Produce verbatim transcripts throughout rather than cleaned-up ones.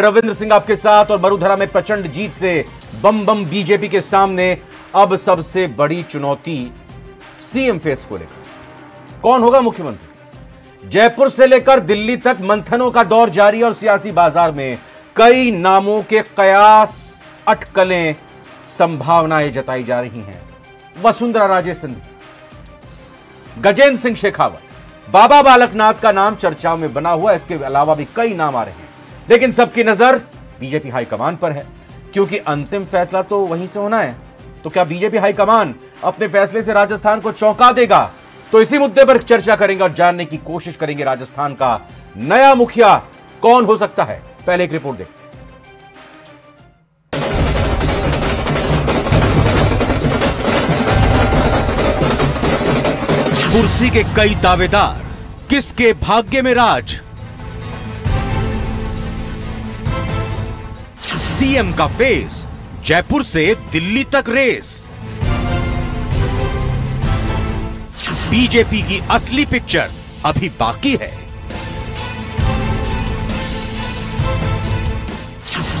रविंद्र सिंह आपके साथ। और मरुधरा में प्रचंड जीत से बम बम बीजेपी के सामने अब सबसे बड़ी चुनौती सीएम फेस को लेकर कौन होगा मुख्यमंत्री। जयपुर से लेकर दिल्ली तक मंथनों का दौर जारी और सियासी बाजार में कई नामों के कयास, अटकलें, संभावनाएं जताई जा रही हैं। वसुंधरा राजे सिंधिया, गजेंद्र सिंह शेखावत, बाबा बालकनाथ का नाम चर्चा में बना हुआ। इसके अलावा भी कई नाम आ रहे हैं, लेकिन सबकी नजर बीजेपी हाईकमान पर है, क्योंकि अंतिम फैसला तो वहीं से होना है। तो क्या बीजेपी हाईकमान अपने फैसले से राजस्थान को चौंका देगा? तो इसी मुद्दे पर चर्चा करेंगे और जानने की कोशिश करेंगे राजस्थान का नया मुखिया कौन हो सकता है। पहले एक रिपोर्ट देखते हैं। कुर्सी के कई दावेदार, किसके भाग्य में राज? सीएम का फेस, जयपुर से दिल्ली तक रेस। बीजेपी की असली पिक्चर अभी बाकी है।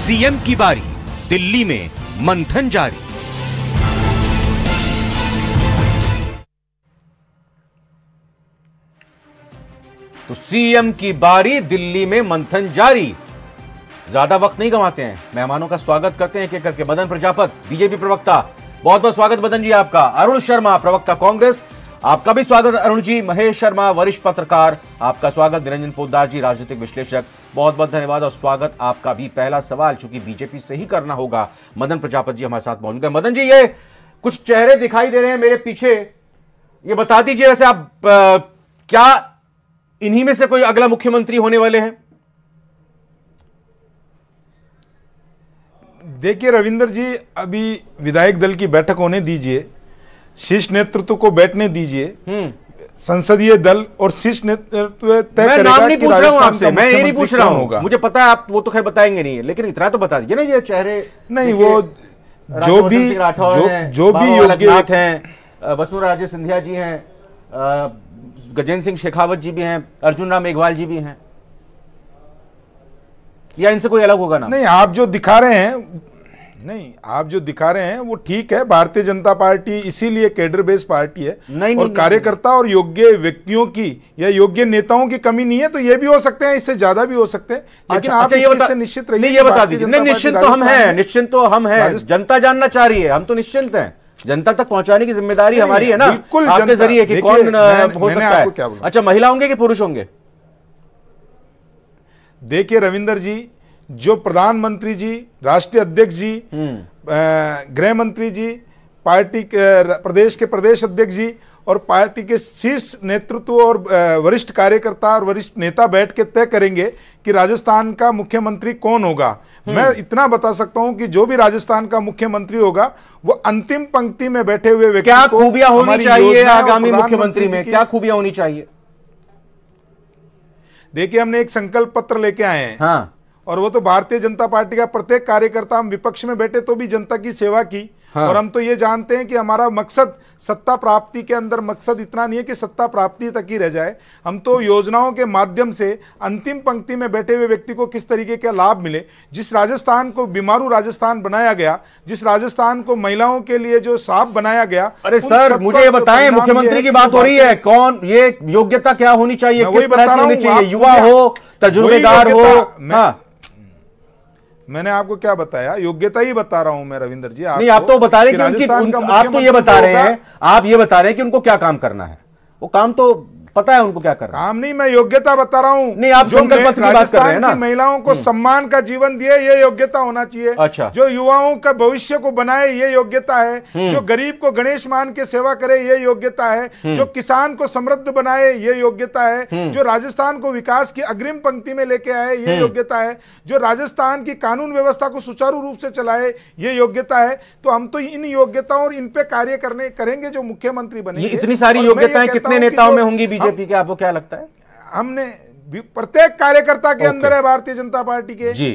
सीएम की बारी, दिल्ली में मंथन जारी। तो सीएम की बारी, दिल्ली में मंथन जारी। ज्यादा वक्त नहीं गंवाते हैं, मेहमानों का स्वागत करते हैं एक करके। मदन प्रजापत, बीजेपी प्रवक्ता, बहुत बहुत स्वागत मदन जी आपका। अरुण शर्मा, प्रवक्ता कांग्रेस, आपका भी स्वागत अरुण जी। महेश शर्मा, वरिष्ठ पत्रकार, आपका स्वागत। निरंजन पौद्दार जी, राजनीतिक विश्लेषक, बहुत बहुत धन्यवाद और स्वागत आपका भी। पहला सवाल चूंकि बीजेपी से ही करना होगा, मदन प्रजापत जी हमारे साथ मौजूद है। मदन जी, ये कुछ चेहरे दिखाई दे रहे हैं मेरे पीछे, ये बता दीजिए वैसे आप आ, क्या इन्हीं में से कोई अगला मुख्यमंत्री होने वाले हैं? देखिए रविंदर जी, अभी विधायक दल की बैठक होने दीजिए, शीर्ष नेतृत्व को बैठने दीजिए, संसदीय दल और शीर्ष नेतृत्व तय करेगा। मैं नाम नहीं पूछ रहा हूं आपसे, मैं ये नहीं पूछ रहा हूं, मुझे पता है आप वो तो खैर बताएंगे नहीं, लेकिन इतना तो बता दीजिए ना, ये चेहरे नहीं वो जो भी जो भी योग्य हैं। वसुंधरा राजे सिंधिया जी हैं, गजेंद्र सिंह शेखावत जी भी हैं, अर्जुन राम मेघवाल जी भी हैं, या इनसे कोई अलग होगा ना? नहीं, आप जो दिखा रहे हैं नहीं आप जो दिखा रहे हैं वो ठीक है। भारतीय जनता पार्टी इसीलिए कैडर बेस्ड पार्टी है, नहीं, और कार्यकर्ता और योग्य व्यक्तियों की या योग्य नेताओं की कमी नहीं है, तो ये भी हो सकते हैं, इससे ज्यादा भी हो सकते हैं। लेकिन आप इससे निश्चित रहिए, ये बता दीजिए। नहीं, निश्चित तो हम हैं, निश्चिंत तो हम हैं, जनता जानना चाह रही है, हम तो निश्चिंत हैं। जनता तक पहुंचाने की जिम्मेदारी हमारी है ना, बिल्कुल आपके जरिए कि कौन हो सकता है। अच्छा, महिला होंगे कि पुरुष होंगे? देखिए रविंदर जी, जो प्रधानमंत्री जी, राष्ट्रीय अध्यक्ष जी, गृह मंत्री जी, पार्टी के प्रदेश के प्रदेश अध्यक्ष जी और पार्टी के शीर्ष नेतृत्व और वरिष्ठ कार्यकर्ता और वरिष्ठ नेता बैठ के तय करेंगे कि राजस्थान का मुख्यमंत्री कौन होगा। मैं इतना बता सकता हूं कि जो भी राजस्थान का मुख्यमंत्री होगा वो अंतिम पंक्ति में बैठे हुए व्यक्ति को, क्या खूबियां होनी चाहिए आगामी मुख्यमंत्री में, क्या खूबियां होनी चाहिए? देखिए, हमने एक संकल्प पत्र लेके आए हैं, हाँ। और वो तो भारतीय जनता पार्टी का प्रत्येक कार्यकर्ता, हम विपक्ष में बैठे तो भी जनता की सेवा की, हाँ। और हम तो ये जानते हैं कि हमारा मकसद सत्ता प्राप्ति के अंदर मकसद इतना नहीं है कि सत्ता प्राप्ति तक ही रह जाए, हम तो योजनाओं के माध्यम से अंतिम पंक्ति में बैठे हुए व्यक्ति को किस तरीके का लाभ मिले। जिस राजस्थान को बीमारू राजस्थान बनाया गया, जिस राजस्थान को महिलाओं के लिए जो साफ बनाया गया। अरे सर, मुझे ये बताएं, मुख्यमंत्री की बात हो रही है, कौन, ये योग्यता क्या होनी चाहिए? वही बता रहा हूं, युवा हो, तजुर्बेदार हो। मैंने आपको क्या बताया? योग्यता ही बता रहा हूं मैं रविंदर जी। नहीं, आप तो बता रहे हैं कि आप तो ये बता रहे हैं आप ये बता रहे हैं कि उनको क्या काम करना है, वो काम तो पता है उनको क्या करना है। काम नहीं, मैं योग्यता बता रहा हूं। नहीं, आप संकल्प पत्र की बात कर रहे हैं ना, महिलाओं को सम्मान का जीवन दिए, ये योग्यता होना चाहिए। अच्छा, जो युवाओं का भविष्य को बनाए, ये योग्यता है। जो गरीब को गणेश मान के सेवा करे, ये योग्यता है। जो किसान को समृद्ध बनाए, ये योग्यता है। जो राजस्थान को विकास की अग्रिम पंक्ति में लेके आए, ये योग्यता है। जो राजस्थान की कानून व्यवस्था को सुचारू रूप से चलाए, ये योग्यता है। तो हम तो इन योग्यताओं और इन पे कार्य करने करेंगे जो मुख्यमंत्री बनेंगे। इतनी सारी योग्यताएं कितने नेताओं में होंगी बीजेपी के, आपको क्या लगता है? हमने प्रत्येक कार्यकर्ता के अंदर है भारतीय जनता पार्टी के जी,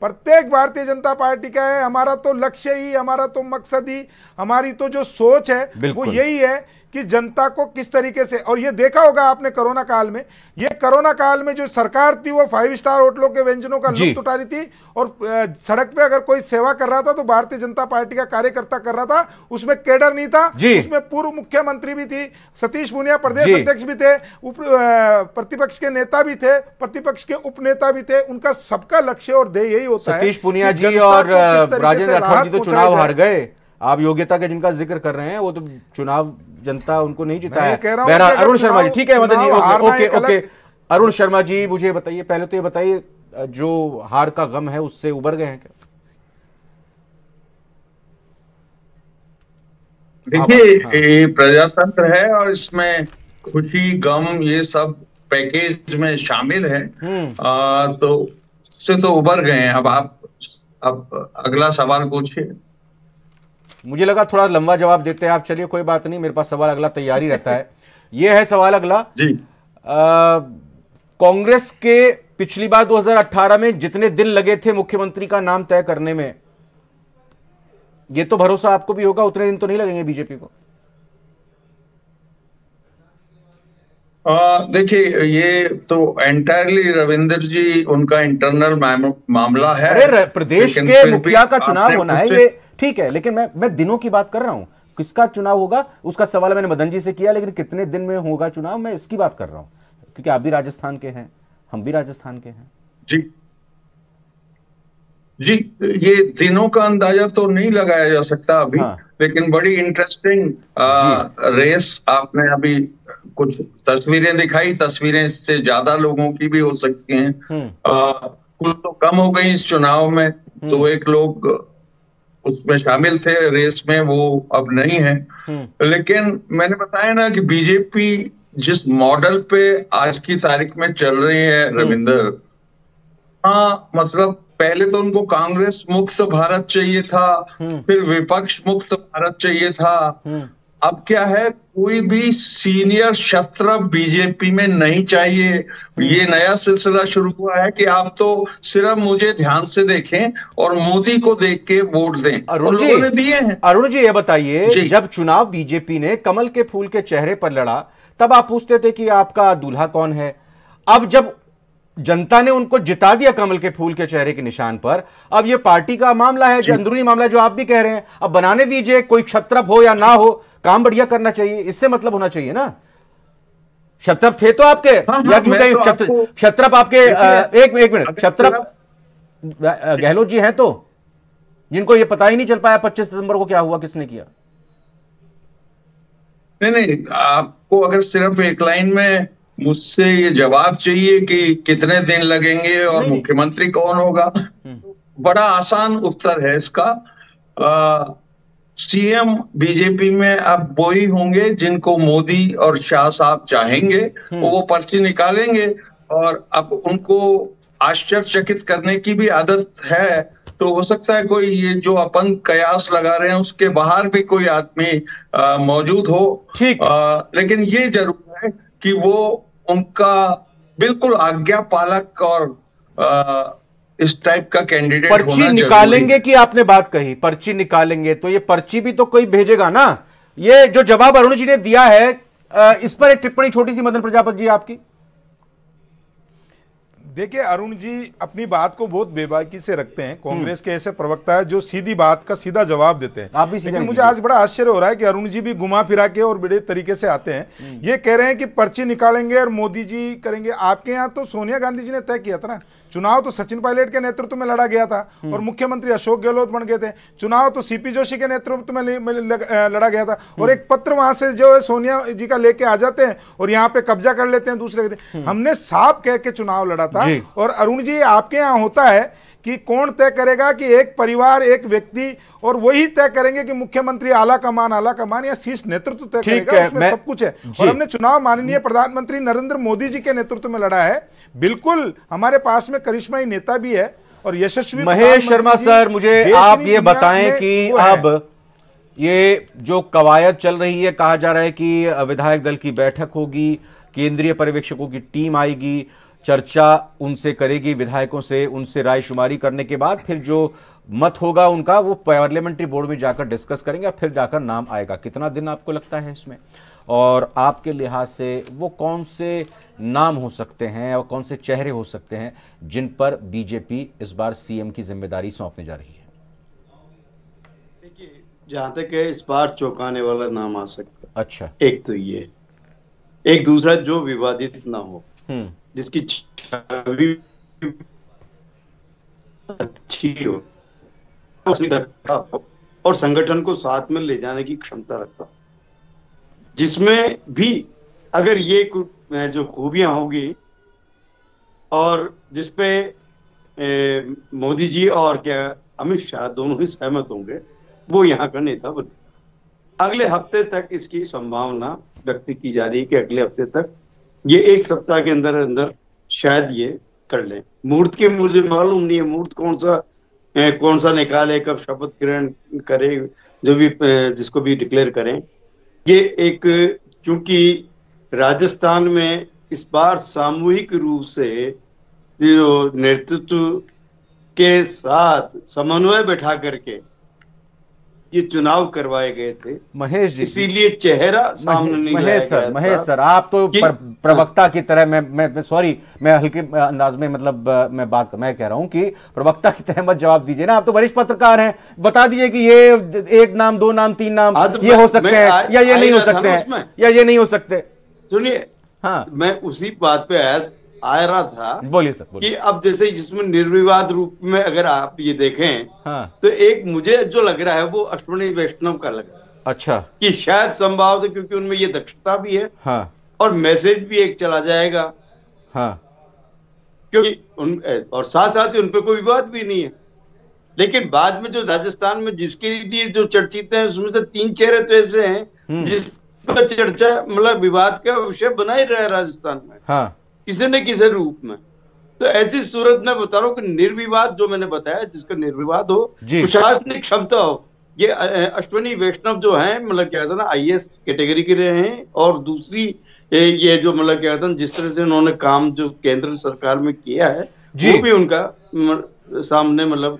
प्रत्येक भारतीय जनता पार्टी का है। हमारा तो लक्ष्य ही, हमारा तो मकसद ही, हमारी तो जो सोच है वो यही है कि जनता को किस तरीके से, और ये देखा होगा आपने कोरोना काल में, ये कोरोना काल में जो सरकार थी वो फाइव स्टार होटलों के व्यंजनों का लुत्फ उठा रही थी, और सड़क पे अगर कोई सेवा कर रहा था तो भारतीय जनता पार्टी का कार्यकर्ता कर रहा था, उसमें कैडर नहीं था, उसमें पूर्व मुख्यमंत्री भी थी, सतीश पुनिया प्रदेश अध्यक्ष भी थे, प्रतिपक्ष के नेता भी थे, प्रतिपक्ष के उपनेता भी थे, उनका सबका लक्ष्य और ध्येय यही होता है। सतीश पुनिया जी और राजेंद्र राठौर जी तो चुनाव हार गए, आप योग्यता के जिनका जिक्र कर रहे हैं वो तो चुनाव जनता उनको नहीं जिताया। बहरहाल अरुण शर्मा जी, ठीक है मदन जी, ओके ओके। अरुण शर्मा जी मुझे बताइए, पहले तो ये बताइए जो हार का गम है उससे उबर गए हैं क्या? देखिए प्रजातंत्र है और इसमें खुशी गम ये सब पैकेज में शामिल है, आ, तो से तो उबर गए हैं। अब आप अब अगला सवाल पूछिए। मुझे लगा थोड़ा लंबा जवाब देते हैं आप, चलिए कोई बात नहीं, मेरे पास सवाल अगला तैयारी रहता है। ये है सवाल अगला जी, कांग्रेस के पिछली बार दो हज़ार अठारह में जितने दिन लगे थे मुख्यमंत्री का नाम तय करने में, ये तो भरोसा आपको भी होगा उतने दिन तो नहीं लगेंगे बीजेपी को? देखिए ये तो एंटायरली रविंद्र जी उनका इंटरनल मामला है। अरे प्रदेश के मुखिया का चुनाव होना है ये, ठीक है, लेकिन मैं मैं दिनों की बात कर रहा हूं, किसका चुनाव होगा उसका सवाल मैंने मदन जी से किया, लेकिन कितने दिन में होगा चुनाव मैं इसकी बात कर रहा हूं, क्योंकि आप भी राजस्थान के हैं, हम भी राजस्थान के हैं। जी जी ये दिनों का अंदाजा तो नहीं लगाया जा सकता अभी, हाँ। लेकिन बड़ी इंटरेस्टिंग रेस आपने अभी कुछ तस्वीरें दिखाई, तस्वीरें इससे ज्यादा लोगों की भी हो सकती हैं, कुछ तो कम हो गई इस चुनाव में, तो एक लोग उसमें शामिल थे रेस में वो अब नहीं है, लेकिन मैंने बताया ना कि बीजेपी जिस मॉडल पे आज की तारीख में चल रही है रविंद्र, हाँ मतलब पहले तो उनको कांग्रेस मुक्त भारत चाहिए था, फिर विपक्ष मुक्त भारत चाहिए था, अब क्या है कोई भी सीनियर शस्त्र बीजेपी में नहीं चाहिए। ये नया सिलसिला शुरू हुआ है कि आप तो सिर्फ मुझे ध्यान से देखें और मोदी को देख के वोट दें। अरुण जी ने दिए हैं। अरुण जी ये बताइए, जब चुनाव बीजेपी ने कमल के फूल के चेहरे पर लड़ा तब आप पूछते थे कि आपका दूल्हा कौन है, अब जब जनता ने उनको जिता दिया कमल के फूल के चेहरे के निशान पर, अब ये पार्टी का मामला है, अंदरूनी मामला है जो आप भी कह रहे हैं, अब बनाने दीजिए, कोई क्षत्रप हो या ना हो काम बढ़िया करना चाहिए, इससे मतलब होना चाहिए ना। क्षत्रप थे तो आपके, हाँ, या क्यों कहीं तो क्षत्रप आपके एक एक मिनट क्षत्रप गहलोत जी हैं तो, जिनको ये पता ही नहीं चल पाया पच्चीस सितंबर को क्या हुआ किसने किया। नहीं नहीं आपको अगर सिर्फ एक लाइन में मुझसे ये जवाब चाहिए कि कितने दिन लगेंगे और मुख्यमंत्री कौन होगा, बड़ा आसान उत्तर है इसका, सीएम बीजेपी में अब वो ही होंगे जिनको मोदी और शाह साहब चाहेंगे, वो पर्ची निकालेंगे और अब उनको आश्चर्यचकित करने की भी आदत है, तो हो सकता है कोई ये जो अपन कयास लगा रहे हैं उसके बाहर भी कोई आदमी मौजूद हो, आ, लेकिन ये जरूर है कि वो उनका बिल्कुल आज्ञा पालक और आ, इस टाइप का कैंडिडेट होना जरूरी है। पर्ची निकालेंगे की आपने बात कही, पर्ची निकालेंगे, तो ये पर्ची भी तो कोई भेजेगा ना। ये जो जवाब अरुण जी ने दिया है आ, इस पर एक टिप्पणी छोटी सी मदन प्रजापत जी आपकी। देखिए अरुण जी अपनी बात को बहुत बेबाकी से रखते हैं, कांग्रेस के ऐसे प्रवक्ता है जो सीधी बात का सीधा जवाब देते हैं, आप भी सीधा। लेकिन मुझे आज बड़ा आश्चर्य हो रहा है कि अरुण जी भी घुमा फिरा के और बड़े तरीके से आते हैं, ये कह रहे हैं कि पर्ची निकालेंगे और मोदी जी करेंगे। आपके यहाँ तो सोनिया गांधी जी ने तय किया था ना, चुनाव तो सचिन पायलट के नेतृत्व में लड़ा गया था और मुख्यमंत्री अशोक गहलोत बन गए थे, चुनाव तो सीपी जोशी के नेतृत्व में लड़ा गया था, और एक पत्र वहां से जो है सोनिया जी का लेके आ जाते हैं और यहाँ पे कब्जा कर लेते हैं दूसरे के। हमने साफ कह के चुनाव लड़ा था, और अरुण जी आपके यहाँ होता है कि कौन तय करेगा कि एक परिवार एक व्यक्ति, और वही तय करेंगे कि मुख्यमंत्री आला कमान आला कमान या शीर्ष नेतृत्व तय करेगा, उसमें सब कुछ है। और हमने चुनाव माननीय प्रधानमंत्री नरेंद्र मोदी जी के नेतृत्व में लड़ा है, बिल्कुल हमारे पास में करिश्माई नेता भी है और यशस्वी। महेश शर्मा सर मुझे आप ये बताएं कि अब ये जो कवायद चल रही है, कहा जा रहा है कि विधायक दल की बैठक होगी, केंद्रीय पर्यवेक्षकों की टीम आएगी, चर्चा उनसे करेगी, विधायकों से, उनसे राय शुमारी करने के बाद फिर जो मत होगा उनका वो पार्लियामेंट्री बोर्ड में जाकर डिस्कस करेंगे और फिर जाकर नाम आएगा, कितना दिन आपको लगता है इसमें? और आपके लिहाज से वो कौन से नाम हो सकते हैं और कौन से चेहरे हो सकते हैं जिन पर बीजेपी इस बार सीएम की जिम्मेदारी सौंपने जा रही है? देखिए, जहाँ तक है इस बार चौंकाने वाला नाम आ सकता है। अच्छा, एक तो ये, एक दूसरा जो विवादित ना हो, जिसकी छवि अच्छी हो और संगठन को साथ में ले जाने की क्षमता रखता, जिसमें भी अगर ये जो खूबियां होगी और जिसपे मोदी जी और क्या अमित शाह दोनों ही सहमत होंगे, वो यहाँ का नेता बनेगा। अगले हफ्ते तक इसकी संभावना व्यक्त की जा रही है कि अगले हफ्ते तक, ये एक सप्ताह के अंदर अंदर शायद ये कर लें। मुहूर्त के मुझे मालूम नहीं है, मुहूर्त कौन सा कौन सा निकाले, कब शपथ ग्रहण करे, जो भी जिसको भी डिक्लेयर करें। ये एक, चूंकि राजस्थान में इस बार सामूहिक रूप से जो नेतृत्व के साथ समन्वय बैठा करके ये चुनाव करवाए गए थे महेश जी, इसीलिए चेहरा सामने नहीं आया। महेश सर, महेश सर आप तो प्रवक्ता की तरह, मैं मैं सॉरी मैं हल्के अंदाज में, मतलब मैं बात मैं कह रहा हूं कि प्रवक्ता की तरह मत जवाब दीजिए ना, आप तो वरिष्ठ पत्रकार हैं, बता दीजिए कि ये एक नाम, दो नाम, तीन नाम ये हो सकते हैं या ये नहीं हो सकते हैं या ये नहीं हो सकते। सुनिए, हाँ मैं उसी बात पे आया रहा था। बोलिए सर। कि अब जैसे जिसमें निर्विवाद रूप में अगर आप ये देखें, हाँ। तो एक मुझे जो लग रहा है वो अश्विनी वैष्णव का लग रहा है। अच्छा, कि शायद संभावत है क्योंकि उनमें ये दक्षता भी है, हाँ। और मैसेज भी एक चला जाएगा, हाँ। क्योंकि उन, और साथ साथ ही उनपे कोई विवाद भी नहीं है। लेकिन बाद में जो राजस्थान में जिसके लिए जो चर्चित है, उसमें से तीन चेहरे तो ऐसे हैं जिस पर चर्चा, मतलब विवाद का विषय बना ही रहा है राजस्थान में, हाँ। किसी न किसी रूप में। तो ऐसी सूरत में बता रहा हूँ कि निर्विवाद, जो मैंने बताया, जिसका निर्विवाद हो, प्रशासनिक क्षमता हो। ये अश्विनी वैष्णव जो है, मतलब क्या कहते हैं ना, आईएएस कैटेगरी के रहे हैं, और दूसरी ये जो मतलब क्या कहते हैं, जिस तरह से उन्होंने काम जो केंद्र सरकार में किया है, वो भी उनका सामने मतलब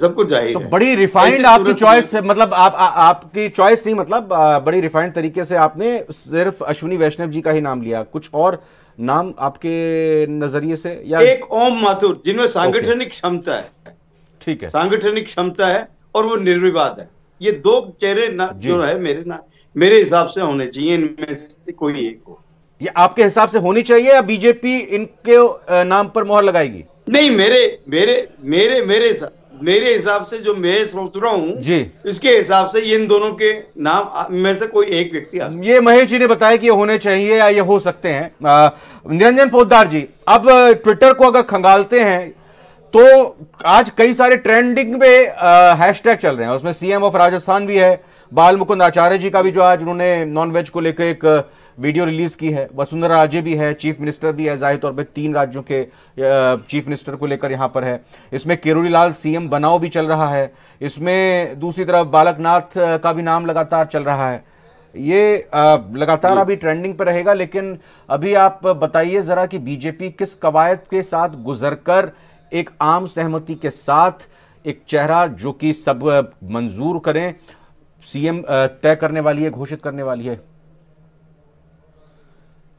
सब कुछ जाहिर है। तो बड़ी रिफाइंड आपकी चॉइस, मतलब आप आ, आपकी चॉइस नहीं, मतलब आ, बड़ी रिफाइंड तरीके से आपने सिर्फ अश्विनी वैष्णव जी का ही नाम लिया, कुछ और नाम आपके नजरिए से या? एक ओम माथुर, जिनमें सांगठनिक क्षमता है, ठीक है, सांगठनिक क्षमता है और वो निर्विवाद है। ये दो चेहरे जो है मेरे ना मेरे हिसाब से होने चाहिए, इनमें से कोई एक हो। ये आपके हिसाब से होनी चाहिए या बीजेपी इनके नाम पर मोहर लगाएगी? नहीं, मेरे मेरे मेरे मेरे मेरे हिसाब से, जो मैं सोच रहा हूँ, इसके हिसाब से इन दोनों के नाम में से कोई एक व्यक्ति आ सकता है। ये महेश जी ने बताया कि ये होने चाहिए या ये हो सकते हैं। निरंजन पौद्दार जी, अब ट्विटर को अगर खंगालते हैं तो आज कई सारे ट्रेंडिंग पे हैशटैग चल रहे हैं, उसमें सीएम ऑफ राजस्थान भी है, बालमुकुंद आचार्य जी का भी, जो आज उन्होंने नॉनवेज को लेकर एक वीडियो रिलीज की है, वसुंधरा राजे भी है, चीफ मिनिस्टर भी है, जाहिर तौर पे तीन राज्यों के चीफ मिनिस्टर को लेकर यहाँ पर है, इसमें किरोड़ी लाल सीएम बनाओ भी चल रहा है, इसमें दूसरी तरफ बालकनाथ का भी नाम लगातार चल रहा है। ये लगातार अभी ट्रेंडिंग पर रहेगा, लेकिन अभी आप बताइए जरा कि बीजेपी किस कवायद के साथ गुजरकर एक आम सहमति के साथ एक चेहरा जो कि सब मंजूर करें, सीएम तय करने वाली है, घोषित करने वाली है?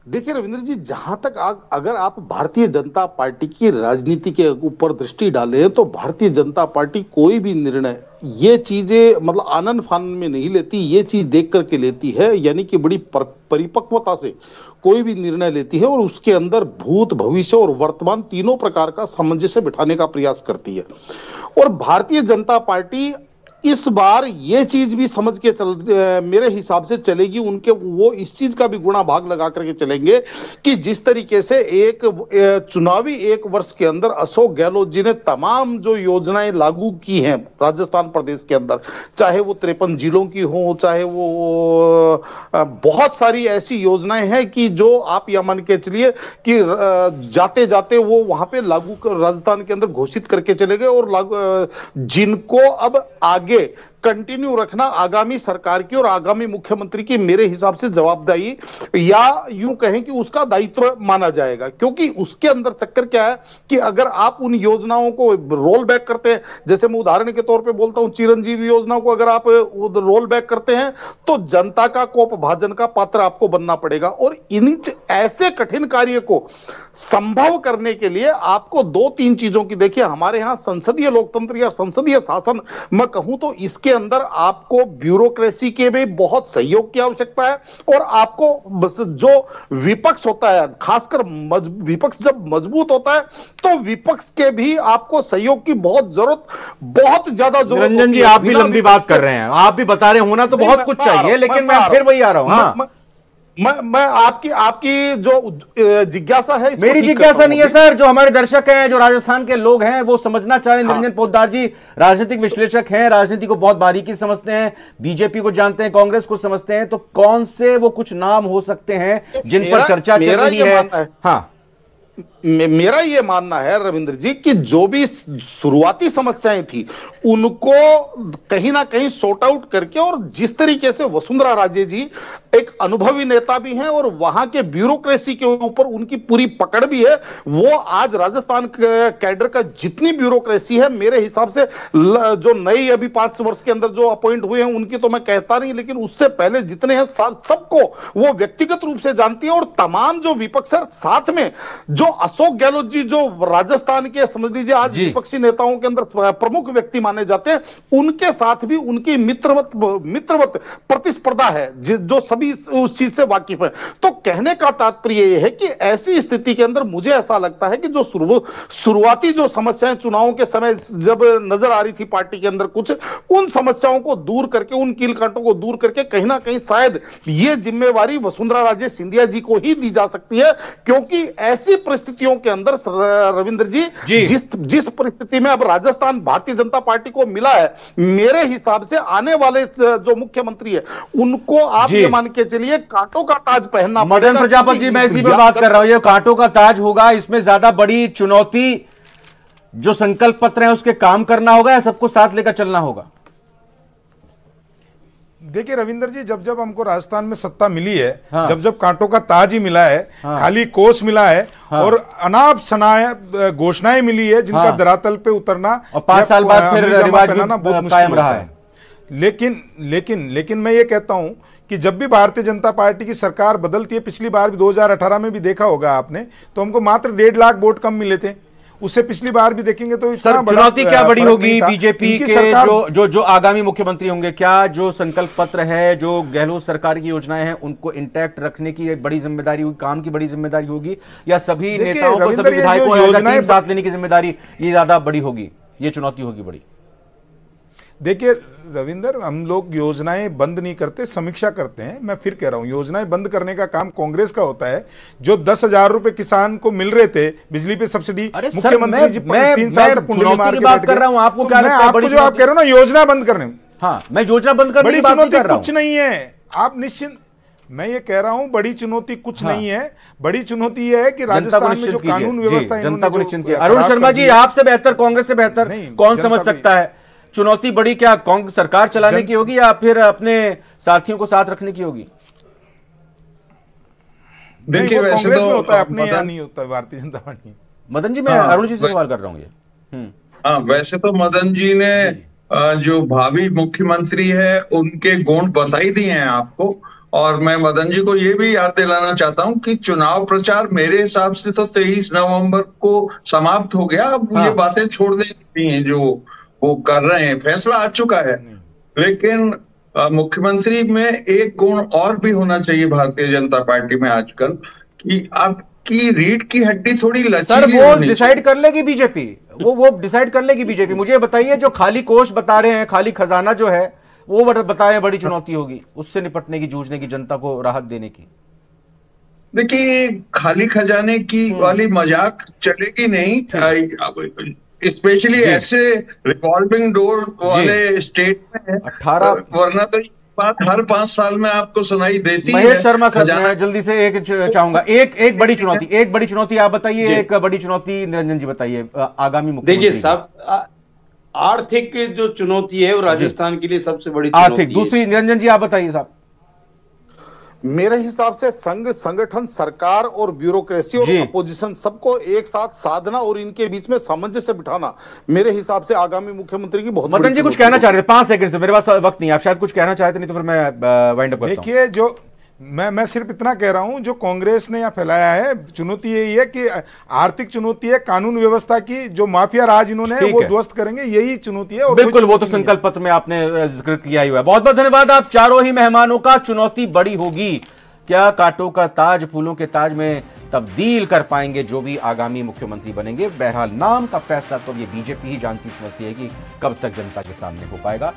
देखिए रविंद्र जी, जहां तक आ, अगर आप भारतीय जनता पार्टी की राजनीति के ऊपर दृष्टि डालें तो भारतीय जनता पार्टी कोई भी निर्णय, ये चीजें मतलब आनन फानन में नहीं लेती, ये चीज देख करके लेती है, यानी कि बड़ी पर, परिपक्वता से कोई भी निर्णय लेती है और उसके अंदर भूत, भविष्य और वर्तमान तीनों प्रकार का सामंजस्य बिठाने का प्रयास करती है। और भारतीय जनता पार्टी इस बार ये चीज भी समझ के चल, मेरे हिसाब से चलेगी, उनके वो इस चीज का भी गुणा भाग लगा करके चलेंगे कि जिस तरीके से एक चुनावी एक वर्ष के अंदर अशोक गहलोत जी ने तमाम जो योजनाएं लागू की हैं राजस्थान प्रदेश के अंदर, चाहे वो तिरपन जिलों की हो, चाहे वो बहुत सारी ऐसी योजनाएं हैं कि जो आप यह मान के चलिए कि जाते जाते वो वहां पर लागू कर, राजस्थान के अंदर घोषित करके चले गए, और जिनको अब आगे कंटिन्यू रखना आगामी सरकार की और आगामी मुख्यमंत्री की मेरे हिसाब से जवाबदारी या यूं कहें कि उसका दायित्व माना जाएगा। क्योंकि उसके अंदर चक्कर क्या है कि अगर आप उन योजनाओं को रोल बैक करते हैं, जैसे मैं उदाहरण के तौर पे बोलता हूं चिरंजीवी योजना को अगर आप रोल बैक करते हैं तो जनता का कोप भाजन का पात्र आपको बनना पड़ेगा। और इन ऐसे कठिन कार्य को संभव करने के लिए आपको दो तीन चीजों की, देखिए हमारे यहां संसदीय लोकतंत्र या संसदीय शासन मैं कहूं तो इसके अंदर आपको ब्यूरोक्रेसी के भी बहुत सहयोग की आवश्यकता है और आपको जो विपक्ष होता है, खासकर विपक्ष जब मजबूत होता है तो विपक्ष के भी आपको सहयोग की बहुत जरूरत, बहुत ज्यादा जरूरत। निरंजन जी आप भी लंबी बात कर रहे हैं, आप भी बता रहे हो ना, तो बहुत कुछ चाहिए, लेकिन मैं फिर वही आ रहा हूं। मैं मैं आपकी आपकी जो जिज्ञासा है, मेरी जिज्ञासा नहीं है सर, जो हमारे दर्शक हैं, जो राजस्थान के लोग हैं वो समझना चाह रहे हैं। हाँ। निरंजन पौद्दार जी राजनीतिक विश्लेषक हैं, राजनीति को बहुत बारीकी समझते हैं, बीजेपी को जानते हैं, कांग्रेस को समझते हैं, तो कौन से वो कुछ नाम हो सकते हैं जिन पर चर्चा चल रही है? हाँ, मेरा ये मानना है रविंद्र जी कि जो भी शुरुआती समस्याएं थी उनको कहीं ना कहीं सॉर्ट आउट करके, और जिस तरीके से वसुंधरा राजे जी एक अनुभवी नेता भी हैं और वहां के ब्यूरोक्रेसी के ऊपर उनकी पूरी पकड़ भी है, वो आज राजस्थान कैडर का जितनी ब्यूरोक्रेसी है मेरे हिसाब से जो नई अभी पांच वर्ष के अंदर जो अपॉइंट हुए हैं उनकी तो मैं कहता नहीं, लेकिन उससे पहले जितने हैं सबको वो व्यक्तिगत रूप से जानती है। और तमाम जो विपक्ष है, साथ में जो अशोक गहलोत जी जो राजस्थान के समझ लीजिए आज विपक्षी नेताओं के अंदर प्रमुख व्यक्ति माने जाते हैं, उनके साथ भी उनकी मित्रवत मित्रवत प्रतिस्पर्धा है जो सभी उस चीज से वाकिफ है। तो कहने का तात्पर्य यह है कि ऐसी स्थिति के अंदर मुझे ऐसा लगता है कि जो शुरुआती जो समस्याएं चुनाव के समय जब नजर आ रही थी पार्टी के अंदर कुछ, उन समस्याओं को दूर करके, उन कील कांटों को दूर करके कहीं ना कहीं शायद ये जिम्मेवारी वसुंधरा राजे सिंधिया जी को ही दी जा सकती है। क्योंकि ऐसी परिस्थितियों के अंदर रविंद्र जी, जी जिस जिस परिस्थिति में अब राजस्थान भारतीय जनता पार्टी को मिला है, मेरे हिसाब से आने वाले जो मुख्यमंत्री है उनको आप ये मान के चलिए कांटों का ताज पहनना। मदन प्रजापत जी मैं इसी पे बात कर रहा हूं, ये कांटों का ताज होगा, इसमें ज्यादा बड़ी चुनौती जो संकल्प पत्र है उसके काम करना होगा या सबको साथ लेकर चलना होगा? देखिए रविंद्र जी, जब जब हमको राजस्थान में सत्ता मिली है, हाँ। जब जब कांटों का ताज ही मिला है, हाँ। खाली कोष मिला है, हाँ। और अनाप शनाय घोषणाएं मिली है जिनका, हाँ। धरातल पे उतरना और पांच साल बाद फिर रिवाज बनाना बहुत मुश्किल रहा है। लेकिन लेकिन लेकिन मैं ये कहता हूं कि जब भी भारतीय जनता पार्टी की सरकार बदलती है, पिछली बार भी दो हजार अठारह में भी देखा होगा आपने, तो हमको मात्र डेढ़ लाख वोट कम मिले थे, उससे पिछली बार भी देखेंगे तो सर चुनौती क्या बड़ी होगी बीजेपी के जो जो जो आगामी मुख्यमंत्री होंगे? क्या जो संकल्प पत्र है, जो गहलोत सरकार की योजनाएं हैं उनको इंटैक्ट रखने की एक बड़ी जिम्मेदारी होगी, काम की बड़ी जिम्मेदारी होगी, या सभी नेताओं को, सभी विधायकों योजनाएं साथ लेने की जिम्मेदारी ये ज्यादा बड़ी होगी, ये चुनौती होगी बड़ी? देखिए रविंदर, हम लोग योजनाएं बंद नहीं करते, समीक्षा करते हैं। मैं फिर कह रहा हूं, योजनाएं बंद करने का काम कांग्रेस का होता है। जो दस हजार रुपए किसान को मिल रहे थे बिजली पे सब्सिडी, मुख्यमंत्री जी तीन साल तक कुंडली मार के बैठ गए। आपको क्या लगता है आपको जो आप कह रहे हो ना योजना बंद करने, हाँ मैं योजना बंद करने की बात नहीं कर रहा हूं, कुछ नहीं है आप निश्चिंत, मैं ये कह रहा हूं बड़ी चुनौती कुछ हाँ। नहीं है, बड़ी चुनौती यह है कि राजस्थान में जो कानून व्यवस्था है जनता को निश्चिंत किया। अरुण शर्मा जी आपसे बेहतर, कांग्रेस से बेहतर कौन समझ सकता है? चुनौती बड़ी क्या कांग्रेस सरकार चलाने जन... की होगी या फिर अपने साथियों को साथ रखने की होगी? देखिए वैसे तो होता है, अपने यहाँ नहीं होता भारतीय जनता पार्टी। मदन जी मैं हाँ, अरुण जी से सवाल कर रहा हूँ ये। हाँ वैसे तो मदन जी ने जो भावी मुख्यमंत्री है उनके गुण बता ही दिए हैं आपको, और मैं मदन जी को ये भी याद दिलाना चाहता हूं कि चुनाव प्रचार मेरे हिसाब से तो तेईस नवम्बर को समाप्त हो गया। अब ये बातें छोड़ देनी है जो वो कर रहे हैं, फैसला आ चुका है, लेकिन मुख्यमंत्री में एक गुण और भी होना चाहिए भारतीय जनता पार्टी में आजकल, कि आपकी रीढ़ की हड्डी थोड़ी लचीली होनी चाहिए। डिसाइड कर लेगी बीजेपी, वो वो डिसाइड कर लेगी बीजेपी। मुझे बताइए जो खाली कोष बता रहे हैं, खाली खजाना जो है वो बता रहे हैं बड़ी चुनौती होगी, उससे निपटने की, जूझने की, जनता को राहत देने की। देखिए खाली खजाने की वाली मजाक चलेगी नहीं, स्पेशली ऐसे रिवॉल्विंग डोर वाले स्टेट में अठारह, वरना तो बात हर पांच साल में आपको सुनाई देती है। महेश शर्मा सर जल्दी से एक चाहूंगा, एक एक बड़ी चुनौती, एक बड़ी चुनौती आप बताइए, एक बड़ी चुनौती निरंजन जी बताइए आगामी मुख्यमंत्री। देखिए साहब आर्थिक जो चुनौती है वो राजस्थान के लिए सबसे बड़ी आर्थिक। दूसरी निरंजन जी आप बताइए साहब। मेरे हिसाब से संघ, संगठन, सरकार और ब्यूरोक्रेसी और अपोजिशन सबको एक साथ साधना और इनके बीच में सामंजस्य बिठाना मेरे हिसाब से आगामी मुख्यमंत्री की बहुत। मदन जी कुछ कहना चाह रहे थे, पांच सेकंड से, मेरे पास वक्त नहीं, आप शायद कुछ कहना चाहते नहीं तो फिर मैं वाइंड अप करता हूं। देखिए जो मैं मैं सिर्फ इतना कह रहा हूं जो कांग्रेस ने यहाँ फैलाया है, चुनौती यही है कि आर्थिक चुनौती है, कानून व्यवस्था की जो माफिया राज इन्होंने वो ध्वस्त करेंगे, यही चुनौती है। और बिल्कुल वो तो संकल्प पत्र में आपने जिक्र किया ही हुआ है। बहुत बहुत धन्यवाद आप चारों ही मेहमानों का। चुनौती बड़ी होगी, क्या कांटों का ताज फूलों के ताज में तब्दील कर पाएंगे जो भी आगामी मुख्यमंत्री बनेंगे। बहरहाल नाम का फैसला तो ये बीजेपी ही जानती समझती है कि कब तक जनता के सामने हो पाएगा।